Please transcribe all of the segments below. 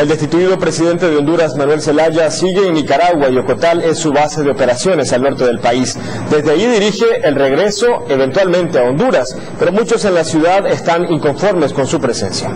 El destituido presidente de Honduras, Manuel Zelaya, sigue en Nicaragua y Ocotal es su base de operaciones al norte del país. Desde allí dirige el regreso eventualmente a Honduras, pero muchos en la ciudad están inconformes con su presencia.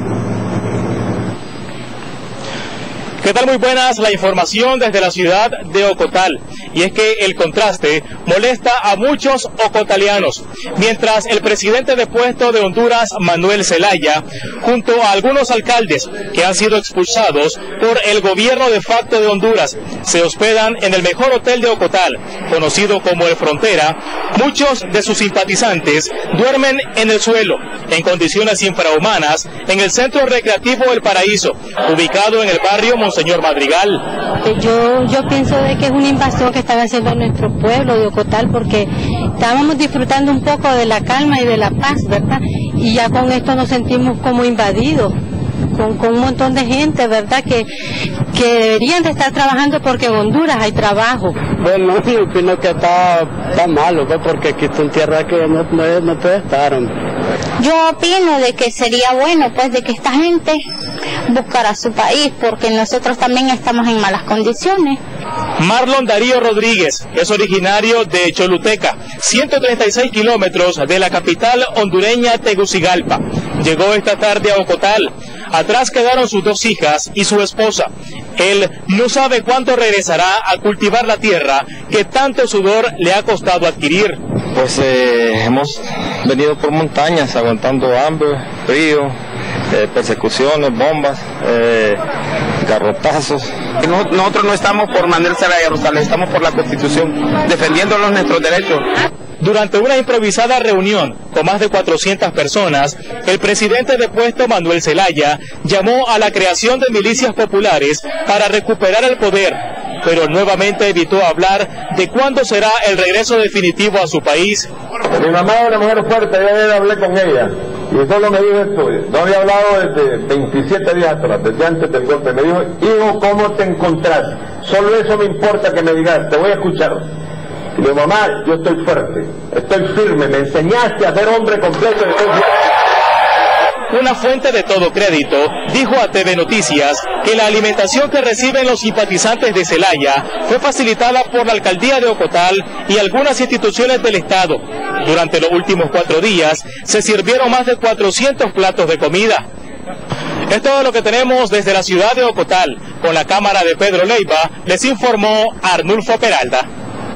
¿Qué tal? Muy buenas, la información desde la ciudad de Ocotal. Y es que el contraste molesta a muchos ocotalianos. Mientras el presidente depuesto de Honduras, Manuel Zelaya, junto a algunos alcaldes que han sido expulsados por el gobierno de facto de Honduras, se hospedan en el mejor hotel de Ocotal, conocido como El Frontera, muchos de sus simpatizantes duermen en el suelo, en condiciones infrahumanas, en el centro recreativo El Paraíso, ubicado en el barrio Monseñor Madrigal. Yo pienso de que es una invasión que están haciendo nuestro pueblo de Ocotal, porque estábamos disfrutando un poco de la calma y de la paz, ¿verdad? Y ya con esto nos sentimos como invadidos, con un montón de gente, ¿verdad? Que deberían de estar trabajando, porque en Honduras hay trabajo. Bueno, yo opino que está malo, ¿verdad? Porque aquí está en tierra que no puede estar, hombre. Yo opino de que sería bueno, pues, de que esta gente buscará su país, porque nosotros también estamos en malas condiciones. Marlon Darío Rodríguez es originario de Choluteca, 136 kilómetros de la capital hondureña Tegucigalpa. Llegó esta tarde a Ocotal. Atrás quedaron sus dos hijas y su esposa. Él no sabe cuánto regresará a cultivar la tierra que tanto sudor le ha costado adquirir. Pues hemos venido por montañas aguantando hambre, frío, persecuciones, bombas, garrotazos. Nosotros no estamos por Manuel Zelaya Rosales, estamos por la Constitución, defendiendo nuestros derechos. Durante una improvisada reunión con más de 400 personas, el presidente depuesto Manuel Zelaya llamó a la creación de milicias populares para recuperar el poder, pero nuevamente evitó hablar de cuándo será el regreso definitivo a su país. Mi mamá es una mujer fuerte, yo hablé con ella y solo me dijo esto, no había hablado desde 27 días atrás, desde antes del golpe. Me dijo: hijo, ¿cómo te encontrás? Solo eso me importa que me digas, te voy a escuchar. Y le digo: mamá, yo estoy fuerte, estoy firme, me enseñaste a ser hombre completo. Una fuente de todo crédito dijo a TV Noticias que la alimentación que reciben los simpatizantes de Zelaya fue facilitada por la alcaldía de Ocotal y algunas instituciones del Estado. Durante los últimos 4 días se sirvieron más de 400 platos de comida. Es todo lo que tenemos desde la ciudad de Ocotal. Con la cámara de Pedro Leiva, les informó Arnulfo Peralta.